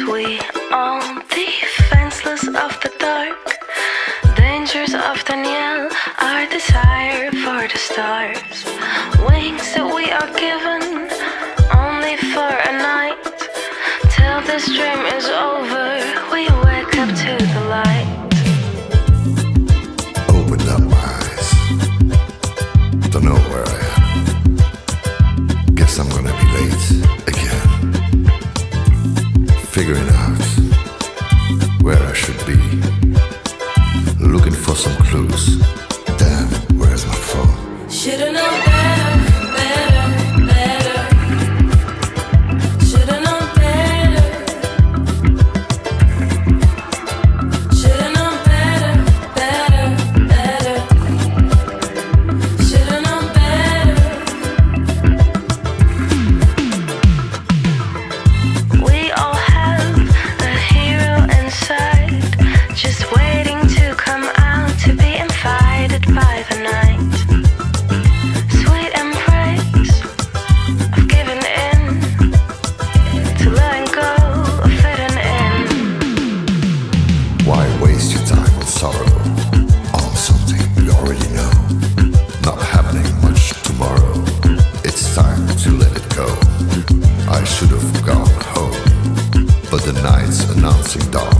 We all defenseless of the dark, dangers of Danielle, our desire for the stars, wings that we are given only for a night. Till this dream is over, we wake up to the light. Open up my eyes, don't know where I am. Guess I'm gonna be late again, figuring out where I should be, looking for some clues. Damn, where's my phone? Should've known better. Dog.